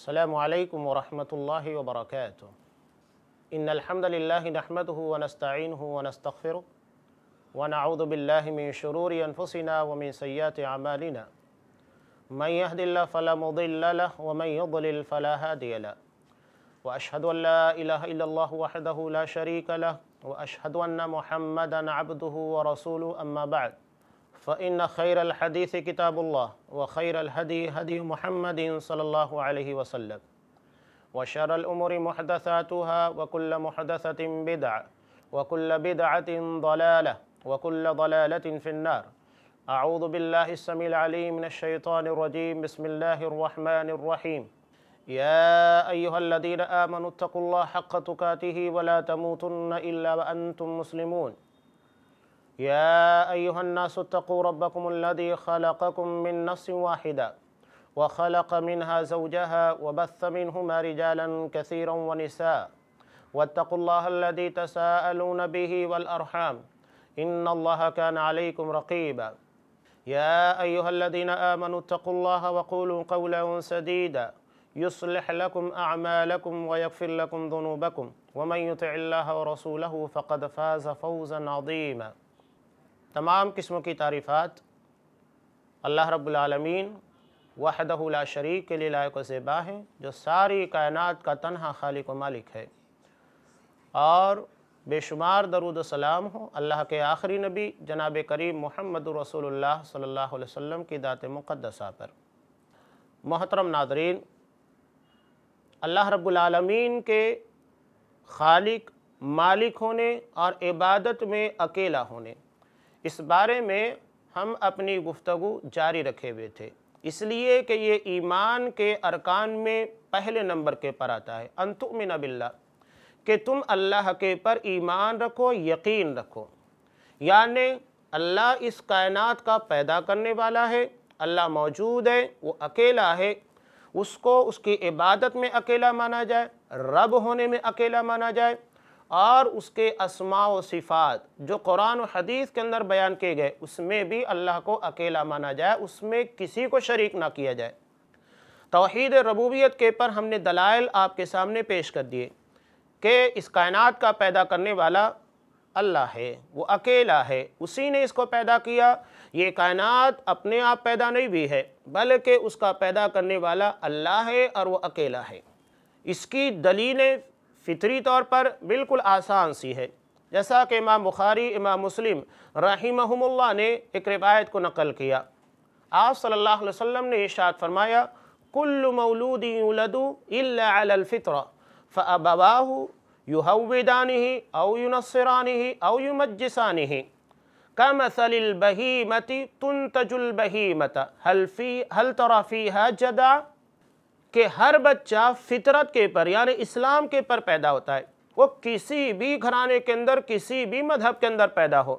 السلام علیکم ورحمۃ اللہ وبرکاتہ۔ ان الحمد للہ نحمده ونستعینه ونستغفره ونعوذ باللہ من شرور انفسنا ومن سیئات اعمالنا من يهد الله فلا مضل له ومن يضلل فلا هادی له واشهد ان لا الہ الا اللہ وحده لا شریک له واشهد ان محمدا عبده ورسوله، اما بعد فإن خير الحديث كتاب الله وخير الهدي هدي محمد صلى الله عليه وسلم وشر الأمور محدثاتها وكل محدثة بدعة وكل بدعة ضلالة وكل ضلالة في النار. أعوذ بالله السميع العليم من الشيطان الرجيم، بسم الله الرحمن الرحيم. يا أيها الذين آمنوا اتقوا الله حق تقاته ولا تموتن إلا وأنتم مسلمون. يا أيها الناس اتقوا ربكم الذي خلقكم من نفس واحدة وخلق منها زوجها وبث منهما رجالا كثيرا ونساء، واتقوا الله الذي تساءلون به والأرحام إن الله كان عليكم رقيبا. يا أيها الذين آمنوا اتقوا الله وقولوا قولا سديدا يصلح لكم أعمالكم ويغفر لكم ذنوبكم ومن يطع الله ورسوله فقد فاز فوزا عظيما. تمام قسموں کی تعریفات اللہ رب العالمین وحدہ لا شریک کے لیے لائق و زیبا ہیں، جو ساری کائنات کا تنہا خالق و مالک ہے، اور بے شمار درود و سلام ہو اللہ کے آخری نبی جناب کریم محمد رسول اللہ صلی اللہ علیہ وسلم کی ذات مقدسہ پر۔ محترم ناظرین، اللہ رب العالمین کے خالق مالک ہونے اور عبادت میں اکیلا ہونے، اس بارے میں ہم اپنی گفتگو جاری رکھے ہوئے تھے، اس لیے کہ یہ ایمان کے ارکان میں پہلے نمبر کے پر آتا ہے، ان تؤمن باللہ، کہ تم اللہ کے پر ایمان رکھو، یقین رکھو، یعنی اللہ اس کائنات کا پیدا کرنے والا ہے، اللہ موجود ہے، وہ اکیلا ہے، اس کو اس کی عبادت میں اکیلا مانا جائے، رب ہونے میں اکیلا مانا جائے، اور اس کے اسماء و صفات جو قرآن و حدیث کے اندر بیان کیے گئے، اس میں بھی اللہ کو اکیلا مانا جائے، اس میں کسی کو شریک نہ کیا جائے۔ توحید ربوبیت کے پر ہم نے دلائل آپ کے سامنے پیش کر دیے کہ اس کائنات کا پیدا کرنے والا اللہ ہے، وہ اکیلا ہے، اسی نے اس کو پیدا کیا، یہ کائنات اپنے آپ پیدا نہیں ہوئی ہے، بلکہ اس کا پیدا کرنے والا اللہ ہے اور وہ اکیلا ہے۔ اس کی دلیلیں فطری طور پر بالکل آسان سی ہے، جیسا کہ امام بخاری امام مسلم رحمہم اللہ نے ایک روایت کو نقل کیا، آپ صلی اللہ علیہ وسلم نے ارشاد فرمایا، کل مولود یولد الا علی الفطرہ فابواہ یہودانہ او ینصرانہ او یمجسانہ کمثل البہیمۃ تنتج البہیمۃ هل تری فیہا جدع، کہ ہر بچہ فطرت کے پر یعنی اسلام کے پر پیدا ہوتا ہے، وہ کسی بھی گھرانے کے اندر کسی بھی مذہب کے اندر پیدا ہو،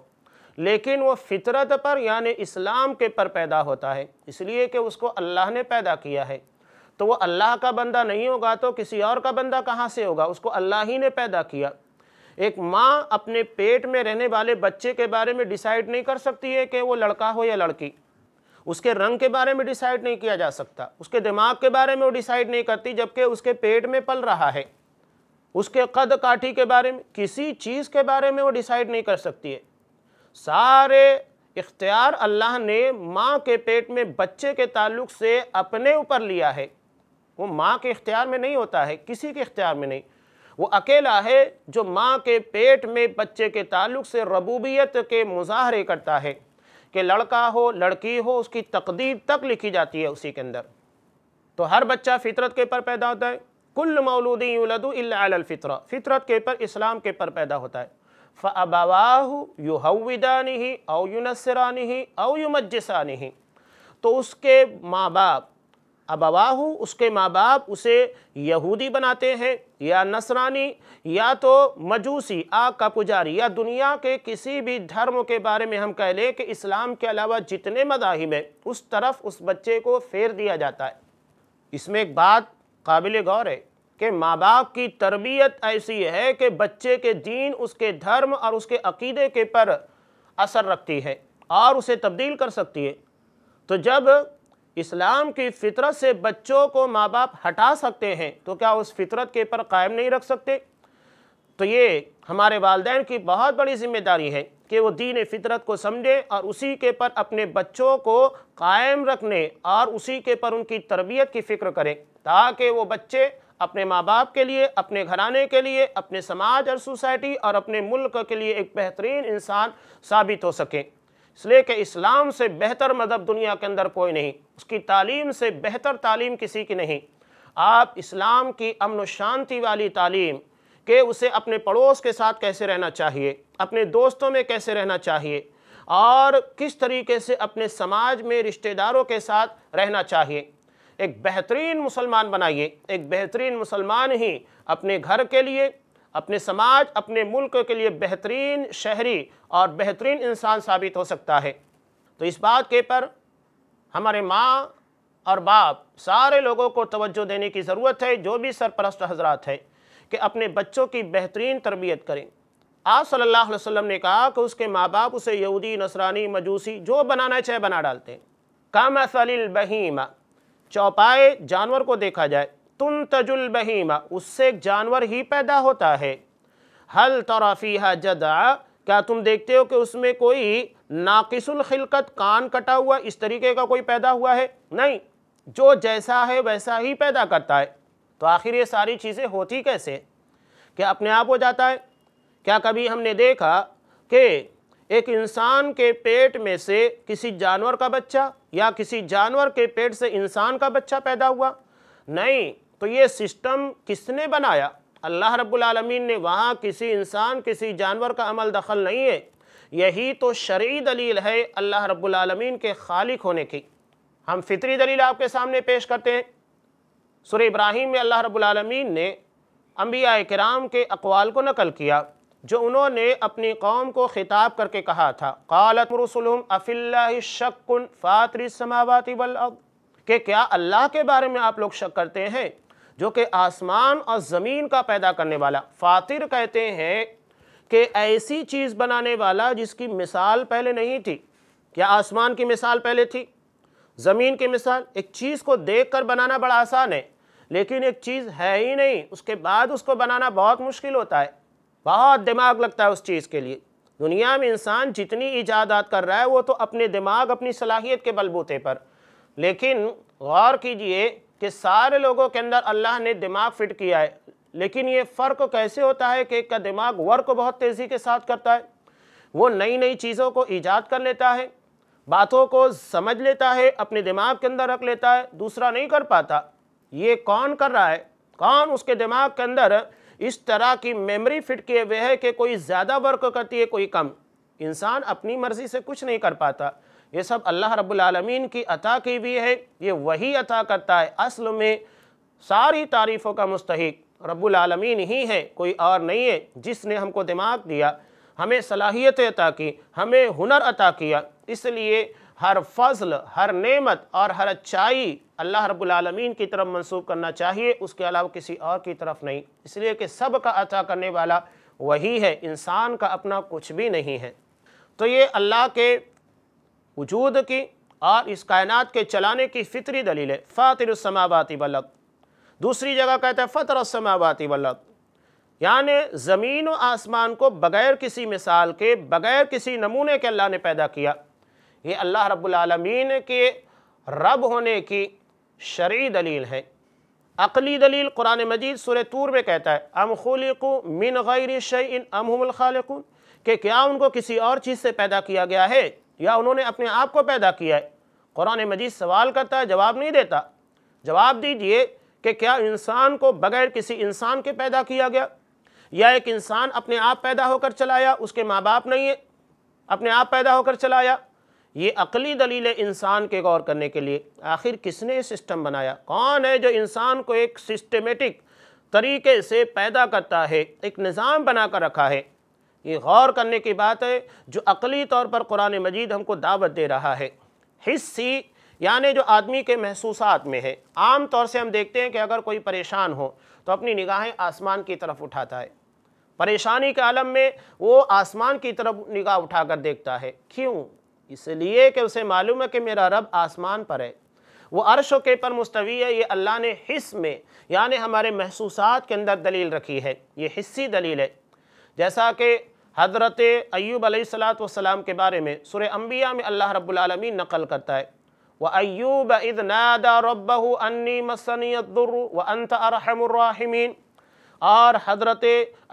لیکن وہ فطرت پر یعنی اسلام کے پر پیدا ہوتا ہے، اس لیے کہ اس کو اللہ نے پیدا کیا ہے، تو وہ اللہ کا بندہ نہیں ہوگا تو کسی اور کا بندہ کہاں سے ہوگا، اس کو اللہ ہی نے پیدا کیا۔ ایک ماں اپنے پیٹ میں رہنے والے بچے کے بارے میں ڈیسائیڈ نہیں کر سکتی ہے کہ وہ لڑکا ہو یا لڑکی، اس کے رنگ کے بارے میں ڈیسائیڈ نہیں کیا جا سکتا، اس کے دماغ کے بارے میں وہ ڈیسائیڈ نہیں کرتی جبکہ اس کے پیٹ میں پل رہا ہے، اس کے قد کاٹھی کے بارے میں، کسی چیز کے بارے میں وہ ڈیسائیڈ نہیں کر سکتی ہے۔ سارے اختیار اللہ نے ماں کے پیٹ میں بچے کے تعلق سے اپنے اوپر لیا ہے، وہ ماں کے اختیار میں نہیں ہوتا ہے، کسی کے اختیار میں نہیں، وہ اکیلا ہے جو ماں کے پیٹ میں بچے کے تعلق سے ربوبیت کے مظاہرے کرتا ہے کہ لڑکا ہو لڑکی ہو، اس کی تقدیر تک لکھی جاتی ہے اسی کے اندر۔ تو ہر بچہ فطرت کے پر پیدا ہوتا ہے، کل مولود یولد الا علی الفطرہ، فطرت کے پر اسلام کے پر پیدا ہوتا ہے، فابواہ یہودانہ او ینصرانہ او یمجسانہ، تو اس کے ماں باپ، ابواہ اس کے ماں باپ اسے یہودی بناتے ہیں یا نصرانی یا تو مجوسی، آگ کا پجاری، یا دنیا کے کسی بھی دھرم کے بارے میں ہم کہہ لیں کہ اسلام کے علاوہ جتنے مذاہب ہیں اس طرف اس بچے کو پھیر دیا جاتا ہے۔ اس میں ایک بات قابل غور ہے کہ ماں باپ کی تربیت ایسی ہے کہ بچے کے دین، اس کے دھرم اور اس کے عقیدے کے پر اثر رکھتی ہے اور اسے تبدیل کر سکتی ہے۔ تو جب اسلام کی فطرت سے بچوں کو ماں باپ ہٹا سکتے ہیں تو کیا اس فطرت کے پر قائم نہیں رکھ سکتے؟ تو یہ ہمارے والدین کی بہت بڑی ذمہ داری ہے کہ وہ دین فطرت کو سمجھیں اور اسی کے پر اپنے بچوں کو قائم رکھنے اور اسی کے پر ان کی تربیت کی فکر کریں تاکہ وہ بچے اپنے ماں باپ کے لیے، اپنے گھرانے کے لیے، اپنے سماج اور سوسائٹی اور اپنے ملک کے لیے ایک بہترین انسان ثابت ہو سکیں، اس لیے کہ اسلام سے بہتر مذہب دنیا کے اندر کوئی نہیں، اس کی تعلیم سے بہتر تعلیم کسی کی نہیں۔ آپ اسلام کی امن و شانتی والی تعلیم کہ اسے اپنے پڑوس کے ساتھ کیسے رہنا چاہیے، اپنے دوستوں میں کیسے رہنا چاہیے اور کس طریقے سے اپنے سماج میں رشتہ داروں کے ساتھ رہنا چاہیے، ایک بہترین مسلمان بنائیے۔ ایک بہترین مسلمان ہی اپنے گھر کے لیے، اپنے سماج، اپنے ملک کے لیے بہترین شہری اور بہترین انسان ثابت ہو سکتا ہے۔ تو اس بات کے پر ہمارے ماں اور باپ سارے لوگوں کو توجہ دینے کی ضرورت ہے، جو بھی سرپرست حضرات ہیں، کہ اپنے بچوں کی بہترین تربیت کریں۔ آپ صلی اللہ علیہ وسلم نے کہا کہ اس کے ماں باپ اسے یہودی، نصرانی، مجوسی جو بنانا چاہے بنا ڈالتے ہیں۔ کمثل البہیمہ، چوپائے جانور کو دیکھا جائے، تنتج البہیمہ، اس سے ایک جانور ہی پیدا ہوتا ہے۔ ہل ترى فیہا جدعا، کیا تم دیکھتے ہو کہ اس میں کوئی ناقص الخلقت، کان کٹا ہوا، اس طریقے کا کوئی پیدا ہوا ہے؟ نہیں، جو جیسا ہے ویسا ہی پیدا کرتا ہے۔ تو آخر یہ ساری چیزیں ہوتی کیسے؟ کیا اپنے آپ ہو جاتا ہے؟ کیا کبھی ہم نے دیکھا کہ ایک انسان کے پیٹ میں سے کسی جانور کا بچہ یا کسی جانور کے پیٹ سے انسان کا بچہ پیدا ہوا؟ نہیں۔ تو یہ سسٹم کس نے بنایا؟ اللہ رب العالمین نے، وہاں کسی انسان، کسی جانور کا عمل دخل نہیں ہے۔ یہی تو شرعی دلیل ہے اللہ رب العالمین کے خالق ہونے کی۔ ہم فطری دلیل آپ کے سامنے پیش کرتے ہیں۔ سورہ ابراہیم میں اللہ رب العالمین نے انبیاء کرام کے اقوال کو نقل کیا جو انہوں نے اپنی قوم کو خطاب کر کے کہا تھا، قالت رسلہم افی اللہ شک فاطر السماوات والارض، کہ کیا اللہ کے بارے میں آپ لوگ شک کرتے ہیں جو کہ آسمان اور زمین کا پیدا کرنے والا، فاطر کہتے ہیں کہ ایسی چیز بنانے والا جس کی مثال پہلے نہیں تھی۔ کیا آسمان کی مثال پہلے تھی؟ زمین کی مثال؟ ایک چیز کو دیکھ کر بنانا بڑا آسان ہے، لیکن ایک چیز ہے ہی نہیں، اس کے بعد اس کو بنانا بہت مشکل ہوتا ہے، بہت دماغ لگتا ہے اس چیز کے لیے۔ دنیا میں انسان جتنی ایجادات کر رہا ہے وہ تو اپنے دماغ، اپنی صلاحیت کے بلبوتے پر، لیکن غور کیجئے کہ سارے لوگوں کے اندر اللہ نے دماغ فٹ کیا ہے، لیکن یہ فرق کیسے ہوتا ہے کہ ایک کا دماغ ورک بہت تیزی کے ساتھ کرتا ہے، وہ نئی نئی چیزوں کو ایجاد کر لیتا ہے، باتوں کو سمجھ لیتا ہے، اپنے دماغ کے اندر رکھ لیتا ہے، دوسرا نہیں کر پاتا۔ یہ کون کر رہا ہے؟ کون اس کے دماغ کے اندر اس طرح کی میموری فٹ کیے ہوئے ہے کہ کوئی زیادہ ورک کرتی ہے، کوئی کم؟ انسان اپنی مرضی سے کچھ نہیں کر پاتا، یہ سب اللہ رب العالمین کی عطا کی ہوئی ہے، یہ وہی عطا کرتا ہے۔ اصل میں ساری تعریفوں کا مستحق رب العالمین ہی ہے، کوئی اور نہیں ہے، جس نے ہم کو دماغ دیا، ہمیں صلاحیت عطا کی، ہمیں ہنر عطا کیا۔ اس لیے ہر فضل، ہر نعمت اور ہر اچھائی اللہ رب العالمین کی طرف منسوب کرنا چاہیے، اس کے علاوہ کسی اور کی طرف نہیں، اس لیے کہ سب کا عطا کرنے والا وہی ہے، انسان کا اپنا کچھ بھی نہیں ہے۔ تو یہ اللہ کے وجود کی اور اس کائنات کے چلانے کی فطری دلیل ہے، فاطر السماوات والارض۔ دوسری جگہ کہتا ہے فطر السماوات والارض، یعنی زمین و آسمان کو بغیر کسی مثال کے، بغیر کسی نمونے کے اللہ نے پیدا کیا۔ یہ اللہ رب العالمین کے رب ہونے کی شرعی دلیل ہے۔ عقلی دلیل قرآن مجید سورہ طور میں کہتا ہے، ام خلقوا من غیر شیء ام هم الخالقون، کہ کیا ان کو کسی اور چیز سے پیدا کیا گیا ہے یا انہوں نے اپنے آپ کو پیدا کیا ہے؟ قرآن مجید سوال کرتا ہے، جواب نہیں دیتا۔ جواب دیجئے کہ کیا انسان کو بغیر کسی انسان کے پیدا کیا گیا، یا ایک انسان اپنے آپ پیدا ہو کر چلایا، اس کے ماں باپ نہیں ہے، اپنے آپ پیدا ہو کر چلایا؟ یہ عقلی دلیل ہے انسان کے غور کرنے کے لیے، آخر کس نے سسٹم بنایا؟ کون ہے جو انسان کو ایک سسٹمیٹک طریقے سے پیدا کرتا ہے، ایک نظام بنا کر رکھا ہے؟ یہ غور کرنے کی بات ہے جو عقلی طور پر قرآن مجید ہم کو دعوت دے رہا ہے۔ حصی یعنی جو آدمی کے محسوسات میں ہے، عام طور سے ہم دیکھتے ہیں کہ اگر کوئی پریشان ہو تو اپنی نگاہیں آسمان کی طرف اٹھاتا ہے، پریشانی کے عالم میں وہ آسمان کی طرف نگاہ اٹھا کر دیکھتا ہے۔ کیوں؟ اس لیے کہ اسے معلوم ہے کہ میرا رب آسمان پر ہے، وہ عرش کے پر مستوی ہے، یہ اللہ نے حس میں یعنی ہمارے محسوسات کے اندر دلیل رکھی ہے، یہ حسی دلیل ہے۔ جیسا کہ حضرت ایوب علیہ السلام کے بارے میں سورہ انبیاء میں اللہ رب العالمین نقل کرتا ہے، وَأَيُّوبَ إِذْ نَادَى رَبَّهُ أَنِّي مَسَّنِيَ الضُّرُّ وَأَنْتَ أَرْحَمُ الرَّاحِمِينَ۔ اور حضرت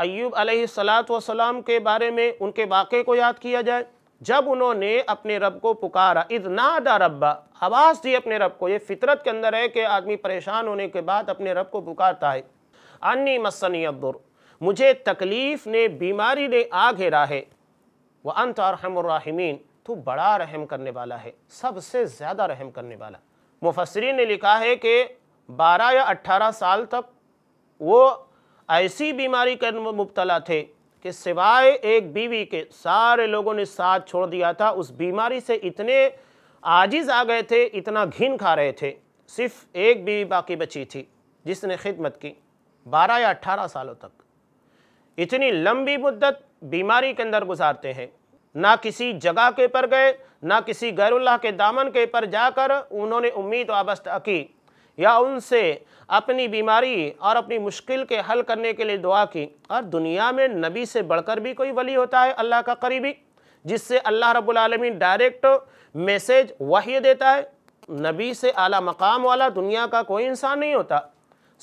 ایوب علیہ السلام کے بارے میں ان کے واقعے کو یاد کیا جائے، جب انہوں نے اپنے رب کو پکارا، إِذْ نَادَى رَبَّهُ، آواز دی اپنے رب کو۔ یہ فطرت کے اندر ہے کہ آدمی پریشان ہونے کے بعد اپنے رب کو پکارتا ہے، أَنِّي مَسَّنِيَ الضُّرُّ، مجھے تکلیف نے، بیماری نے آ گھیرا ہے، وَأَنْتَ أَرْحَمُ الرَّاحِمِينَ، تو بڑا رحم کرنے والا ہے، سب سے زیادہ رحم کرنے والا۔ مفسرین نے لکھا ہے کہ 12 یا 18 سال تک وہ ایسی بیماری کے مبتلا تھے کہ سوائے ایک بیوی کے سارے لوگوں نے ساتھ چھوڑ دیا تھا، اس بیماری سے اتنے عاجز آ گئے تھے، اتنا گھن کھا رہے تھے، صرف ایک بیوی باقی بچی تھی جس نے خدمت کی 12 یا 18 سالوں تک۔ اتنی لمبی مدت بیماری کے اندر گزارتے ہیں، نہ کسی جگہ کے پر گئے، نہ کسی غیر اللہ کے دامن کے پر جا کر انہوں نے امید وابستہ کی یا ان سے اپنی بیماری اور اپنی مشکل کے حل کرنے کے لیے دعا کی۔ اور دنیا میں نبی سے بڑھ کر بھی کوئی ولی ہوتا ہے اللہ کا قریبی، جس سے اللہ رب العالمین ڈائریکٹ میسیج وحی دیتا ہے۔ نبی سے اعلیٰ مقام والا دنیا کا کوئی انسان نہیں ہوتا،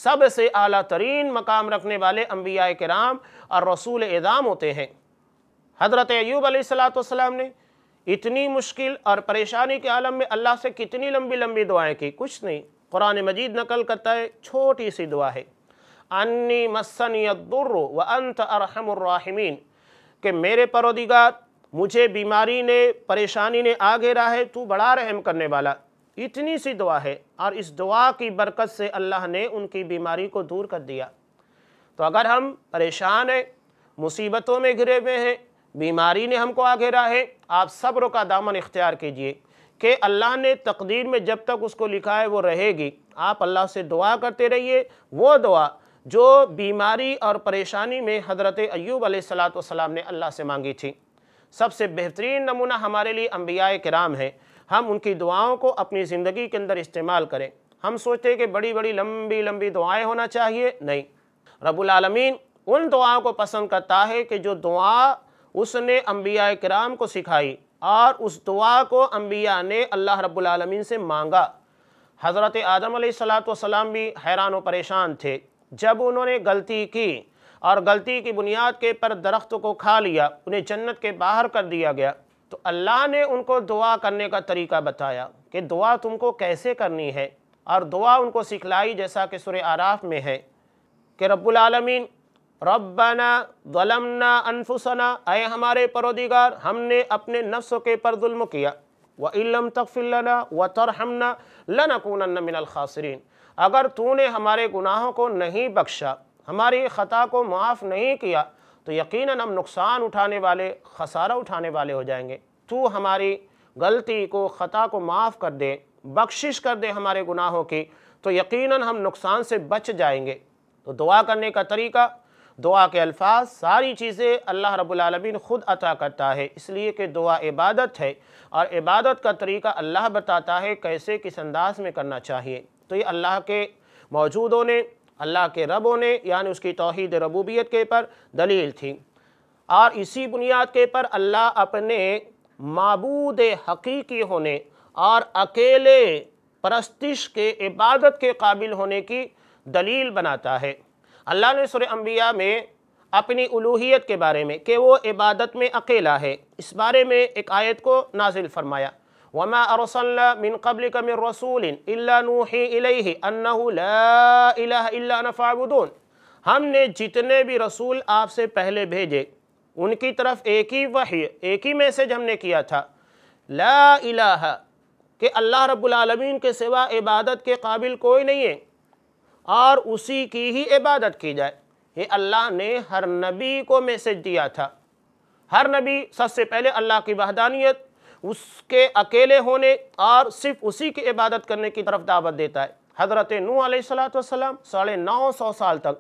سب سے اعلیٰ ترین مقام رکھنے والے انبیاء کرام اور رسول اعظام ہوتے ہیں۔ حضرت ایوب علیہ السلام نے اتنی مشکل اور پریشانی کے عالم میں اللہ سے کتنی لمبی لمبی دعائیں کی، کچھ نہیں۔ قرآن مجید نقل کرتا ہے، چھوٹی سی دعا ہے، انی مسنی الضر وانت ارحم الراحمین، کہ میرے پروردگار مجھے بیماری نے، پریشانی نے آ گھیرا ہے، تو بڑا رحم کرنے والا۔ اتنی سی دعا ہے، اور اس دعا کی برکت سے اللہ نے ان کی بیماری کو دور کر دیا۔ تو اگر ہم پریشان ہیں، مصیبتوں میں گھرے ہوئے ہیں، بیماری نے ہم کو آ گھیرا ہے، آپ صبر کا دامن اختیار کیجئے کہ اللہ نے تقدیر میں جب تک اس کو لکھا ہے وہ رہے گی۔ آپ اللہ سے دعا کرتے رہیے، وہ دعا جو بیماری اور پریشانی میں حضرت ایوب علیہ السلام نے اللہ سے مانگی تھی۔ سب سے بہترین نمونہ ہمارے لیے انبیاء کرام ہیں، ہم ان کی دعاؤں کو اپنی زندگی کے اندر استعمال کریں۔ ہم سوچتے ہیں کہ بڑی بڑی لمبی لمبی دعائیں ہونا چاہیے، نہیں، رب العالمین ان دعاؤں کو پسند کرتا ہے کہ جو دعا اس نے انبیاء کرام کو سکھائی اور اس دعا کو انبیاء نے اللہ رب العالمین سے مانگا۔ حضرت آدم علیہ السلام بھی حیران و پریشان تھے جب انہوں نے غلطی کی اور غلطی کی بنیاد کے پر درخت کو کھا لیا، انہیں جنت کے باہر کر دیا گیا۔ تو اللہ نے ان کو دعا کرنے کا طریقہ بتایا کہ دعا تم کو کیسے کرنی ہے، اور دعا ان کو سکھلائی، جیسا کہ سورہ اعراف میں ہے کہ رب العالمین ربنا ظلمنا انفسنا، اے ہمارے پروردگار ہم نے اپنے نفسوں کے پر ظلم کیا، وَإِن لَمْ تَغْفِرْ لَنَا وَتَرْحَمْنَا لَنَكُونَنَّ مِنَ الْخَاسِرِينَ، اگر تو نے ہمارے گناہوں کو نہیں بخشا، ہماری خطا کو معاف نہیں کیا، تو یقیناً ہم نقصان اٹھانے والے، خسارہ اٹھانے والے ہو جائیں گے۔ تو ہماری غلطی کو، خطا کو معاف کر دے، بخشش کر دے ہمارے گناہوں کی، تو یقیناً ہم نقصان سے بچ جائیں گے۔ تو دعا کرنے کا طریقہ، دعا کے الفاظ، ساری چیزیں اللہ رب العالمین خود عطا کرتا ہے، اس لیے کہ دعا عبادت ہے اور عبادت کا طریقہ اللہ بتاتا ہے کیسے، کس انداز میں کرنا چاہیے۔ تو یہ اللہ کے موجود ہونے، اللہ کے رب ہونے، یعنی اس کی توحید ربوبیت کے پر دلیل تھی۔ اور اسی بنیاد کے پر اللہ اپنے معبود حقیقی ہونے اور اکیلے پرستش کے، عبادت کے قابل ہونے کی دلیل بناتا ہے۔ اللہ نے سورہ انبیاء میں اپنی الوہیت کے بارے میں کہ وہ عبادت میں اکیلا ہے، اس بارے میں ایک آیت کو نازل فرمایا، وَمَا أَرْسَلْنَا مِن قَبْلِكَ مِن رَّسُولٍ إِلَّا نُوحِي إِلَيْهِ أَنَّهُ لَا إِلَٰهَ إِلَّا أَنَا فَاعْبُدُونِ، ہم نے جتنے بھی رسول آپ سے پہلے بھیجے ان کی طرف ایک ہی وحی، ایک ہی میسج ہم نے کیا تھا، لا الہ، کہ اللہ رب العالمین کے سوا عبادت کے قابل کوئی نہیں ہے اور اسی کی ہی عبادت کی جائے۔ یہ اللہ نے ہر نبی کو میسج دیا تھا، ہر نبی سب سے پہلے اللہ کی وحدانیت، اس کے اکیلے ہونے اور صرف اسی کی عبادت کرنے کی طرف دعوت دیتا ہے۔ حضرت نوح علیہ السلام 950 سال تک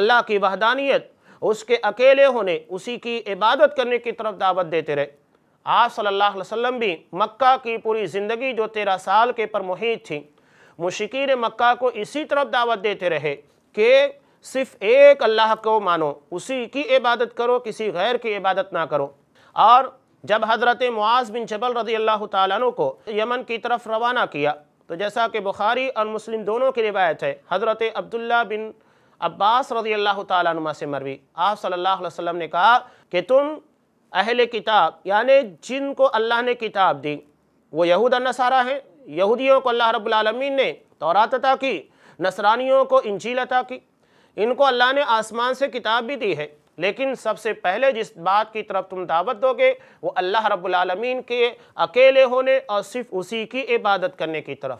اللہ کی وحدانیت، اس کے اکیلے ہونے، اسی کی عبادت کرنے کی طرف دعوت دیتے رہے۔ آپ صلی اللہ علیہ وسلم بھی مکہ کی پوری زندگی جو 13 سال کے پر محیط تھی، مشرکین مکہ کو اسی طرف دعوت دیتے رہے کہ صرف ایک اللہ کو مانو، اسی کی عبادت کرو، کسی غیر کی عبادت نہ کرو۔ اور جب حضرت معاذ بن جبل رضی اللہ تعالیٰ عنہ کو یمن کی طرف روانہ کیا تو جیسا کہ بخاری اور مسلم دونوں کی روایت ہے، حضرت عبداللہ بن عباس رضی اللہ تعالیٰ عنہ سے مروی، آپ صلی اللہ علیہ وسلم نے کہا کہ تم اہل کتاب یعنی جن کو اللہ نے کتاب دی، وہ یہود اور نصارہ ہیں، یہودیوں کو اللہ رب العالمین نے تورات عطا کی، نصرانیوں کو انجیل عطا کی، ان کو اللہ نے آسمان سے کتاب بھی دی ہے، لیکن سب سے پہلے جس بات کی طرف تم دعوت دو گے وہ اللہ رب العالمین کے اکیلے ہونے اور صرف اسی کی عبادت کرنے کی طرف۔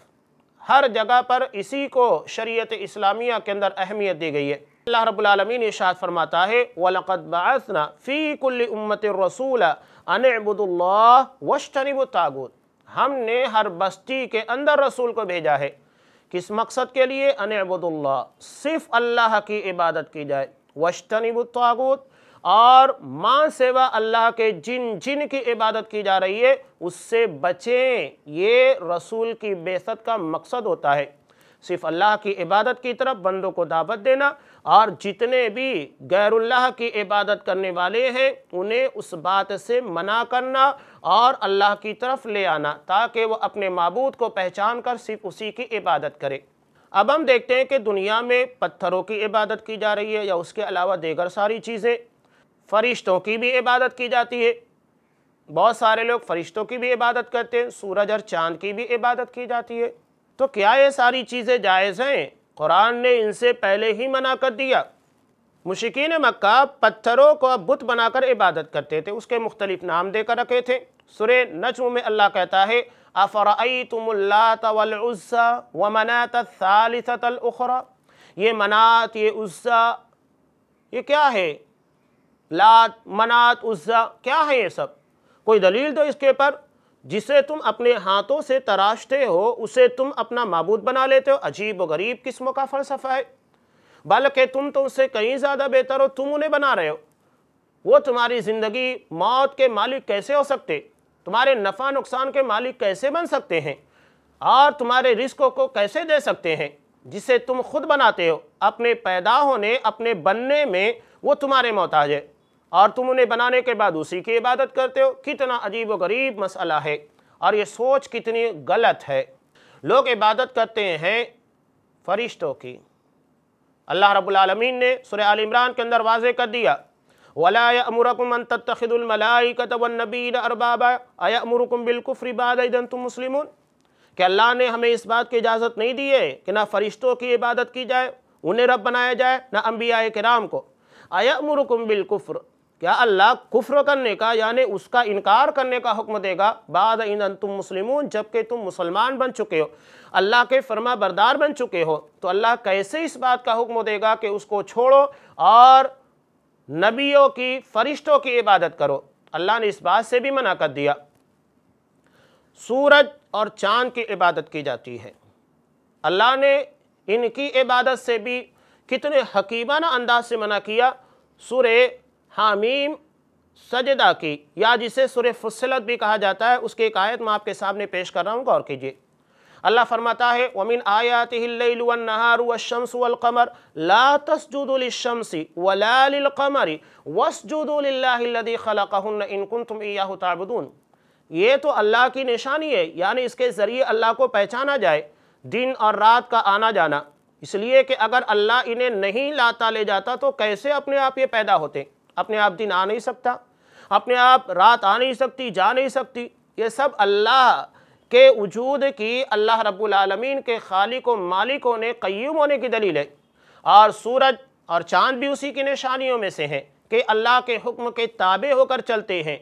ہر جگہ پر اسی کو شریعت اسلامیہ کے اندر اہمیت دی گئی ہے۔ اللہ رب العالمین ارشاد فرماتا ہے، وَلَقَدْ بَعَثْنَا فِي كُلِّ أُمَّةٍ رَسُولًا أَنِ اعْبُدُوا اللَّهَ وَاجْتَنِبُوا الطَّاغُوتَ، ہم نے ہر بستی کے اندر رسول کو بھیجا ہے، کس مقصد کے لیے؟ أَنِ اعْبُدُوا اللَّهَ، صرف اللہ کی عبادت کی جائے، وَاجْتَنِبُوا الطَّاغُوتَ، اور ماں سوا اللہ کے جن کی عبادت کی جا رہی ہے اس سے بچیں۔ یہ رسول کی بعثت کا مقصد ہوتا ہے، صرف اللہ کی عبادت کی طرف بندوں کو دعوت دینا، اور جتنے بھی غیر اللہ کی عبادت کرنے والے ہیں انہیں اس بات سے منع کرنا اور اللہ کی طرف لے آنا، تاکہ وہ اپنے معبود کو پہچان کر صرف اسی کی عبادت کرے۔ اب ہم دیکھتے ہیں کہ دنیا میں پتھروں کی عبادت کی جا رہی ہے یا اس کے علاوہ دیگر ساری چیزیں، فرشتوں کی بھی عبادت کی جاتی ہے، بہت سارے لوگ فرشتوں کی بھی عبادت کرتے ہیں، سورج اور چاند کی بھی عبادت کی جاتی ہے۔ تو کیا یہ ساری چیزیں جائز ہیں؟ قرآن نے ان سے پہلے ہی منع کر دیا۔ مشرکین مکہ پتھروں کو بت بنا کر عبادت کرتے تھے، اس کے مختلف نام دے کر رکھے تھے۔ سورہ نجم میں اللہ کہتا ہے، أَفَرَأَيْتُمُ اللَّاتَ وَالْعُزَّى وَمَنَاةَ الثَّالِثَةَ الْأُخْرَى، یہ منات، یہ عزا، یہ کیا ہے؟ لات، منات، عزا، کیا ہے یہ سب؟ کوئی دلیل دو اس کے پر، جسے تم اپنے ہاتھوں سے تراشتے ہو اسے تم اپنا معبود بنا لیتے ہو۔ عجیب و غریب قسم کا فلسفہ ہے، بلکہ تم تو اس سے کہیں زیادہ بہتر ہو، تم انہیں بنا رہے ہو۔ وہ تمہاری زندگی موت کے مالک کیسے ہو سکتے؟ تمہارے نفع نقصان کے مالک کیسے بن سکتے ہیں؟ اور تمہارے رزقوں کو کیسے دے سکتے ہیں؟ جسے تم خود بناتے ہو، اپنے پیدا ہونے، اپنے بننے میں وہ تمہارے محتاج ہے، اور تم انہیں بنانے کے بعد اسی کی عبادت کرتے ہو۔ کتنا عجیب و غریب مسئلہ ہے، اور یہ سوچ کتنی غلط ہے۔ لوگ عبادت کرتے ہیں فرشتوں کی، اللہ رب العالمین نے سورہ آل عمران کے اندر واضح کر دیا، وَلَا يَأْمُرَكُمْ أَن تَتَّخِذُوا الْمَلَائِكَةَ وَالنَّبِيِّينَ أَرْبَابًا أَيَأْمُرُكُمْ بِالْكُفْرِ بَعْدَ إِذْ أَنْتُم مُّسْلِمُونَ، کہ اللہ نے ہمیں اس بات کی اجازت نہیں دی ہے کہ نہ فرشتوں کی عبادت کی جائے، انہیں رب بنایا جائے، نہ انبیاء کرام کو۔ اَيَأْمُرُكُمْ بِالْكُفْرِ، کیا اللہ کفر کرنے کا یعنی اس کا انکار کرنے کا حکم دے گا؟ بعد ان انتم مسلمون، جبکہ تم مسلمان بن چکے ہو، اللہ کے فرما بردار بن چکے ہو، تو اللہ کیسے اس بات کا حکم دے گا کہ اس کو چھوڑو اور نبیوں کی، فرشتوں کی عبادت کرو؟ اللہ نے اس بات سے بھی منع کر دیا۔ سورج اور چاند کی عبادت کی جاتی ہے، اللہ نے ان کی عبادت سے بھی کتنے حکیمانہ انداز سے منع کیا۔ سورہ حامیم سجدہ کی، یا جسے سورہ فصلت بھی کہا جاتا ہے، اس کی ایک آیت میں آپ کے سامنے پیش کر رہا ہوں، غور کیجئے۔ اللہ فرماتا ہے، وَمِنْ آيَاتِهِ اللَّيْلُ وَالنَّهَارُ وَالشَّمْسُ وَالْقَمَرُ لَا تَسْجُدُوا لِلشَّمْسِ وَلَا لِلْقَمَرِ وَاسْجُدُوا لِلَّهِ الَّذِي خَلَقَهُنَّ إِن كُنْتُمْ إِيَّاهُ تَعْبُدُونَ، یہ تو اللہ کی نشانی ہے، یعنی اس کے ذریعے اللہ کو پہچانا جائے، دن اور رات کا آنا جانا، اس لیے کہ اگر اللہ انہیں نہیں لاتا لے جاتا تو کیسے اپنے آپ یہ پیدا ہوتے؟ اپنے آپ دن آ نہیں سکتا، اپنے آپ رات آ نہیں سکتی، جا نہیں سکتی۔ یہ سب اللہ کے وجود کی، اللہ رب العالمین کے خالق و مالک ہونے، قیوم ہونے کی دلیل ہے۔ اور سورج اور چاند بھی اسی کی نشانیوں میں سے ہیں کہ اللہ کے حکم کے تابع ہو کر چلتے ہیں۔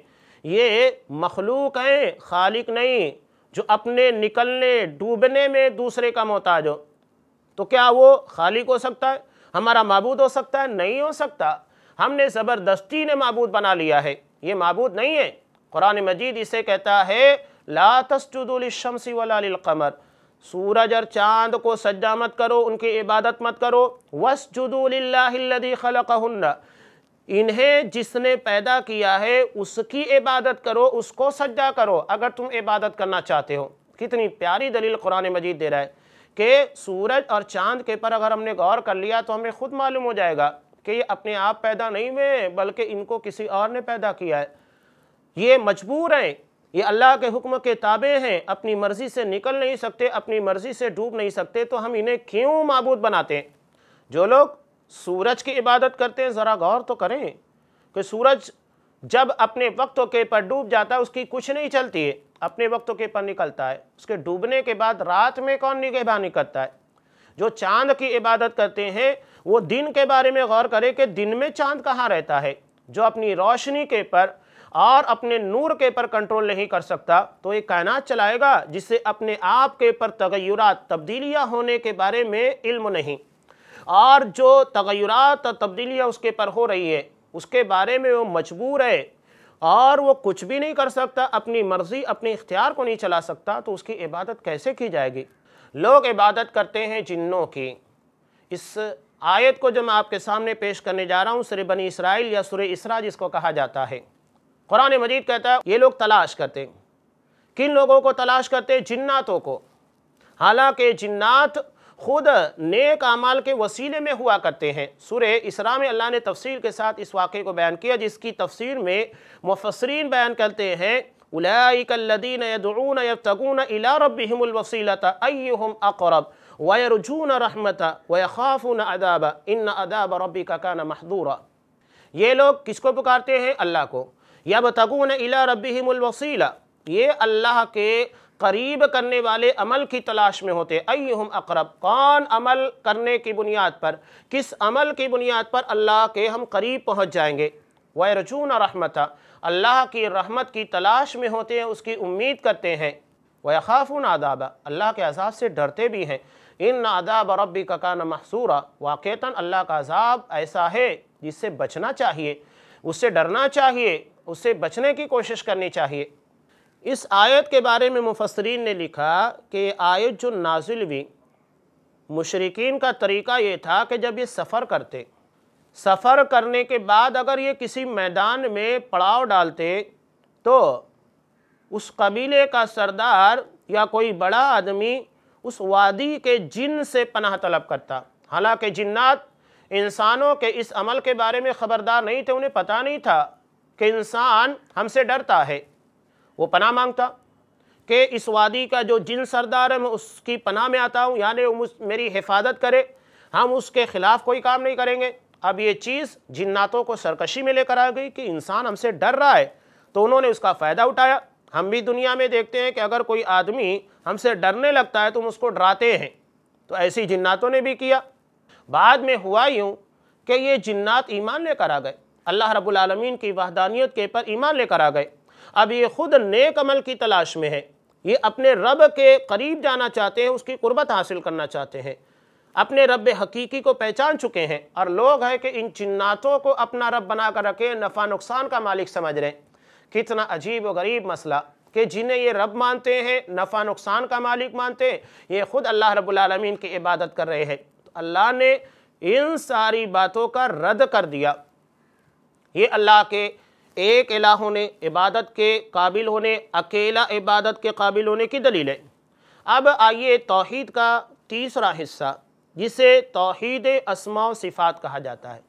یہ مخلوق ہیں، خالق نہیں، جو اپنے نکلنے ڈوبنے میں دوسرے کا محتاج ہو۔ تو کیا وہ خالق ہو سکتا ہے؟ ہمارا معبود ہو سکتا ہے؟ نہیں ہو سکتا، ہم نے زبردستی نے معبود بنا لیا ہے، یہ معبود نہیں ہے۔ قرآن مجید اسے کہتا ہے، لا تسجدوا للشمس ولا للقمر، سورج اور چاند کو سجدہ مت کرو، ان کی عبادت مت کرو، واسجدوا للہ الذی خلقہن، انہیں جس نے پیدا کیا ہے اس کی عبادت کرو، اس کو سجدہ کرو اگر تم عبادت کرنا چاہتے ہو۔ کتنی پیاری دلیل قرآن مجید دے رہا ہے کہ سورج اور چاند کے پر اگر ہم نے غور کر لیا تو ہمیں خود معلوم ہو جائے گا کہ یہ اپنے آپ پیدا نہیں ہوئے بلکہ ان کو کسی اور نے پیدا کیا ہے. یہ مجبور ہیں، یہ اللہ کے حکم کے تابع ہیں، اپنی مرضی سے نکل نہیں سکتے، اپنی مرضی سے ڈوب نہیں سکتے، تو ہم انہیں کیوں معبود بناتے ہیں؟ جو لوگ سورج کی عبادت کرتے ہیں ذرا غور تو کریں کہ سورج جب اپنے وقتوں کے پر ڈوب جاتا ہے اس کی کچھ نہیں چلتی ہے، اپنے وقتوں کے پر نکلتا ہے. اس کے ڈوبنے کے بعد رات میں کون نگہبانی کرتا ہے؟ جو چاند کی عبادت کرتے ہیں وہ دن کے بارے میں غور کرے کہ دن میں چاند کہاں رہتا ہے، جو اپنی روشنی کے پر اور اپنے نور کے پر کنٹرول نہیں کر سکتا تو یہ کائنات چلائے گا جس سے اپنے آپ کے پر تغیرات تبدیلیاں ہونے کے بارے میں علم نہیں، اور جو تغیرات اور تبدیلیاں اس کے پر ہو رہی ہے اس کے بارے میں وہ مجبور ہے اور وہ کچھ بھی نہیں کر سکتا، اپنی مرضی اپنے اختیار کو نہیں چلا سکتا، تو اس کی عبادت کیسے کی جائے گی؟ لوگ عبادت کرتے ہیں جنوں کی. اس آیت کو جو میں آپ کے سامنے پیش کرنے جا رہا ہوں سورہ بنی اسرائیل یا سورہ اسراء جس کو کہا جاتا ہے، قرآن مجید کہتا ہے یہ لوگ تلاش کرتے ہیں. کن لوگوں کو تلاش کرتے؟ جناتوں کو. حالانکہ جنات خود نیک اعمال کے وسیلے میں ہوا کرتے ہیں. سورہ اسراء میں اللہ نے تفصیل کے ساتھ اس واقعے کو بیان کیا جس کی تفسیر میں مفسرین بیان کرتے ہیں اولئک الذین یدعون یبتغون الی ربہم الوسیلۃ ایہم اقرب ویرجون رحمتہ ویخافون عذابہ ان عذاب ربک کان محذورا. یہ لوگ کس کو پکارتے ہیں؟ اللہ کو. یبتغون الی ربہم الوسیلہ، یہ اللہ کے قریب کرنے والے عمل کی تلاش میں ہوتے. ایہم اقرب، کون عمل کرنے کی بنیاد پر، کس عمل کی بنیاد پر اللہ کے ہم قریب پہنچ جائیں گے. ویرجون رحمتہ، اللہ کی رحمت کی تلاش میں ہوتے ہیں، اس کی امید کرتے ہیں. ویخافون عذابہ، اللہ کے عذاب سے ڈرتے بھی ہیں. ان عذاب ربک کان محصورا، واقعتاً اللہ کا عذاب ایسا ہے جس سے بچنا چاہیے، اس سے ڈرنا چاہیے، اس سے بچنے کی کوشش کرنی چاہیے. اس آیت کے بارے میں مفسرین نے لکھا کہ یہ آیت جو نازل ہوئی مشرکین کا طریقہ یہ تھا کہ جب یہ سفر کرنے کے بعد اگر یہ کسی میدان میں پڑاؤ ڈالتے تو اس قبیلے کا سردار یا کوئی بڑا آدمی اس وادی کے جن سے پناہ طلب کرتا. حالانکہ جنات انسانوں کے اس عمل کے بارے میں خبردار نہیں تھے، انہیں پتہ نہیں تھا کہ انسان ہم سے ڈرتا ہے. وہ پناہ مانگتا کہ اس وادی کا جو جن سردار ہے میں اس کی پناہ میں آتا ہوں، یعنی وہ میری حفاظت کرے، ہم اس کے خلاف کوئی کام نہیں کریں گے. اب یہ چیز جناتوں کو سرکشی میں لے کر آ گئی کہ انسان ہم سے ڈر رہا ہے، تو انہوں نے اس کا فائدہ اٹھایا. ہم بھی دنیا میں دیکھتے ہیں کہ اگر کوئی آدمی ہم سے ڈرنے لگتا ہے تو ہم اس کو ڈراتے ہیں، تو ایسی جناتوں نے بھی کیا. بعد میں ہوا یوں کہ یہ جنات ایمان لے کر آ گئے، اللہ رب العالمین کی وحدانیت کے پر ایمان لے کر آ گئے. اب یہ خود نیک عمل کی تلاش میں ہے، یہ اپنے رب کے قریب جانا چاہتے ہیں، اس کی قربت حاصل کرنا چاہتے ہیں، اپنے رب حقیقی کو پہچان چکے ہیں. اور لوگ ہیں کہ ان جناتوں کو اپنا رب بنا کر رکھے، نفع نقصان کا مالک سمجھ رہے ہیں. کتنا عجیب و غریب مسئلہ کہ جنہیں یہ رب مانتے ہیں، نفع نقصان کا مالک مانتے ہیں، یہ خود اللہ رب العالمین کی عبادت کر رہے ہیں. تو اللہ نے ان ساری باتوں کا رد کر دیا. یہ اللہ کے ایک الہ ہونے، عبادت کے قابل ہونے، اکیلا عبادت کے قابل ہونے کی دلیل ہے. اب آئیے توحید کا تیسرا حصہ جسے توحید اسماء و صفات کہا جاتا ہے،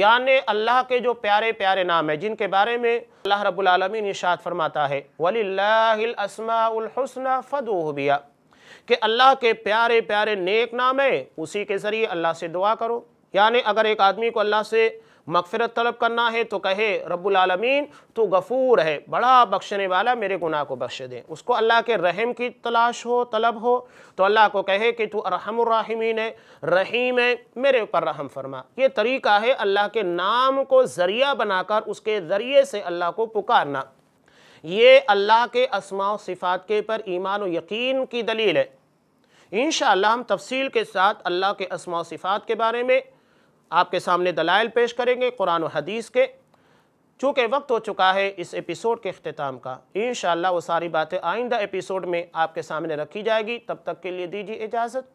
یعنی اللہ کے جو پیارے پیارے نام ہیں جن کے بارے میں اللہ رب العالمین ارشاد فرماتا ہے وَلِلَّهِ الْأَسْمَاءُ الْحُسْنَى فَادْعُوهُ بِهَا، کہ اللہ کے پیارے پیارے نیک نام ہیں، اسی کے ذریعے اللہ سے دعا کرو. یعنی اگر ایک آدمی کو اللہ سے مغفرت طلب کرنا ہے تو کہے رب العالمین تو غفور ہے، بڑا بخشنے والا، میرے گناہ کو بخش دے. اس کو اللہ کے رحم کی تلاش ہو، طلب ہو، تو اللہ کو کہے کہ تو ارحم الراحمین ہے، رحیم ہے، میرے اوپر رحم فرما. یہ طریقہ ہے اللہ کے نام کو ذریعہ بنا کر اس کے ذریعے سے اللہ کو پکارنا. یہ اللہ کے اسماء و صفات کے پر ایمان و یقین کی دلیل ہے. انشاءاللہ ہم تفصیل کے ساتھ اللہ کے اسماء و صفات کے بارے میں آپ کے سامنے دلائل پیش کریں گے قرآن و حدیث کے. چونکہ وقت ہو چکا ہے اس ایپیسوڈ کے اختتام کا، انشاءاللہ وہ ساری باتیں آئندہ ایپیسوڈ میں آپ کے سامنے رکھی جائے گی. تب تک کے لیے دیجیے اجازت.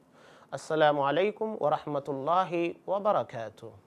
السلام علیکم ورحمۃ اللہ وبرکاتہ.